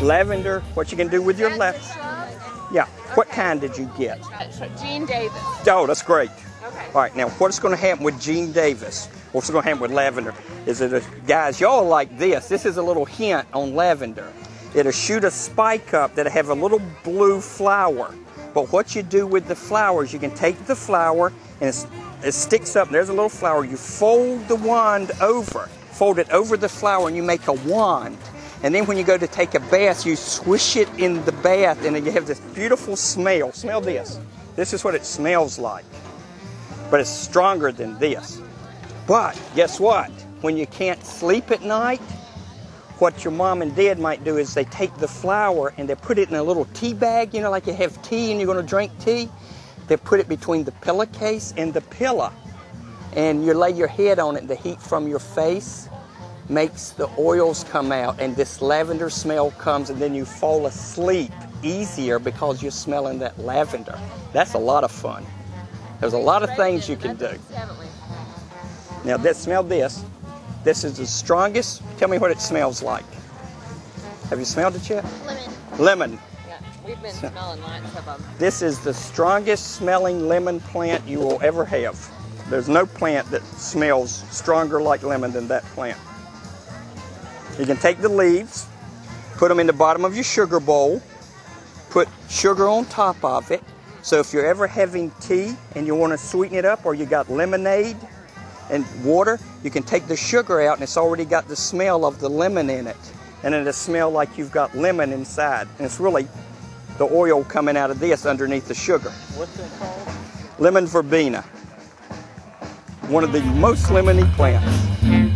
Lavender. What you can do with your left? Yeah. Okay. What kind did you get? Jean Davis. Oh, that's great. Okay. All right. Now, what's going to happen with Jean Davis? What's going to happen with lavender? Is it, guys, y'all like this? This is a little hint on lavender. It'll shoot a spike up that'll have a little blue flower. But what you do with the flower is you can take the flower and it sticks up. There's a little flower. You fold the wand over, fold it over the flower, and you make a wand. And then when you go to take a bath, you swish it in the bath, and then you have this beautiful smell. Smell this. This is what it smells like. But it's stronger than this. But guess what? When you can't sleep at night, what your mom and dad might do is they take the flower and they put it in a little tea bag, you know, like you have tea and you're going to drink tea. They put it between the pillowcase and the pillow. And you lay your head on it. The heat from your face makes the oils come out and this lavender smell comes, and then you fall asleep easier because you're smelling that lavender. That's a lot of fun. There's a lot of things you can do. Now, smell this. This is the strongest. Tell me what it smells like. Have you smelled it yet? Lemon. Lemon. Yeah, we've been smelling lots of them. This is the strongest smelling lemon plant you will ever have. There's no plant that smells stronger like lemon than that plant. You can take the leaves, put them in the bottom of your sugar bowl, put sugar on top of it. So if you're ever having tea and you want to sweeten it up, or you got lemonade and water, you can take the sugar out and it's already got the smell of the lemon in it. And it'll smell like you've got lemon inside. And it's really the oil coming out of this underneath the sugar. What's it called? Lemon verbena. One of the most lemony plants.